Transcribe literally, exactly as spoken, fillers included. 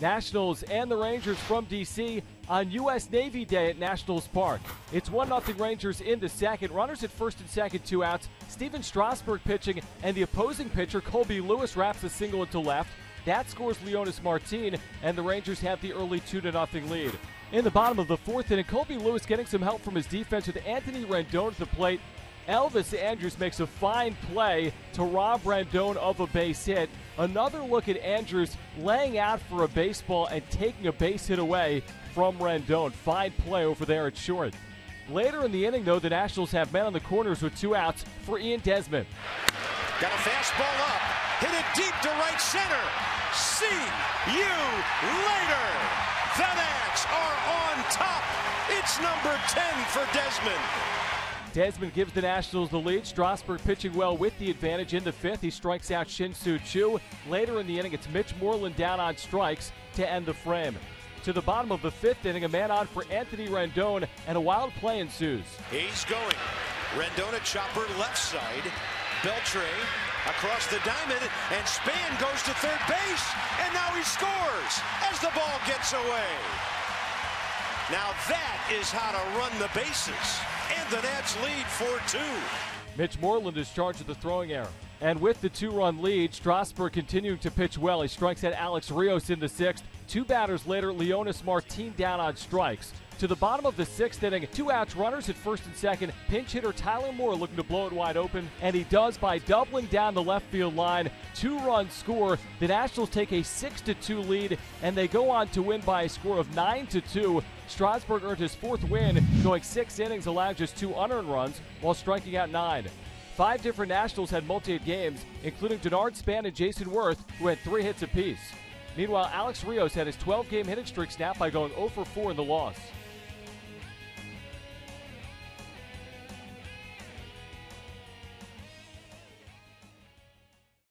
Nationals and the Rangers from D C on U S Navy Day at Nationals Park. It's one nothing Rangers in the second. Runners at first and second, two outs. Steven Strasburg pitching, and the opposing pitcher, Colby Lewis, wraps a single into left. That scores Leonis Martin, and the Rangers have the early two to nothing lead. In the bottom of the fourth inning, Colby Lewis getting some help from his defense with Anthony Rendon at the plate. Elvis Andrus makes a fine play to rob Rendon of a base hit. Another look at Andrus laying out for a baseball and taking a base hit away from Rendon. Fine play over there at short. Later in the inning, though, the Nationals have men on the corners with two outs for Ian Desmond. Got a fastball up, hit it deep to right center. See you later. The Nats are on top. It's number ten for Desmond. Desmond gives the Nationals the lead. Strasburg pitching well with the advantage in the fifth. He strikes out Shin-Soo Choo. Later in the inning, it's Mitch Moreland down on strikes to end the frame. To the bottom of the fifth inning, a man on for Anthony Rendon, and a wild play ensues. He's going. Rendon a chopper left side. Beltre across the diamond, and Spann goes to third base, and now he scores as the ball gets away. Now that is how to run the bases. And the Nats lead four two. Mitch Moreland is charged with the throwing error. And with the two-run lead, Strasburg continuing to pitch well. He strikes out Alex Rios in the sixth. Two batters later, Leonis Martin down on strikes. To the bottom of the sixth inning, two outs, runners at first and second. Pinch hitter Tyler Moore looking to blow it wide open. And he does by doubling down the left field line. Two-run score. The Nationals take a six to two lead, and they go on to win by a score of nine to two. Strasburg earned his fourth win, going six innings, allowed just two unearned runs while striking out nine. Five different Nationals had multi-hit games, including Denard Spann and Jason Wirth, who had three hits apiece. Meanwhile, Alex Rios had his twelve-game hitting streak snapped by going oh for four in the loss.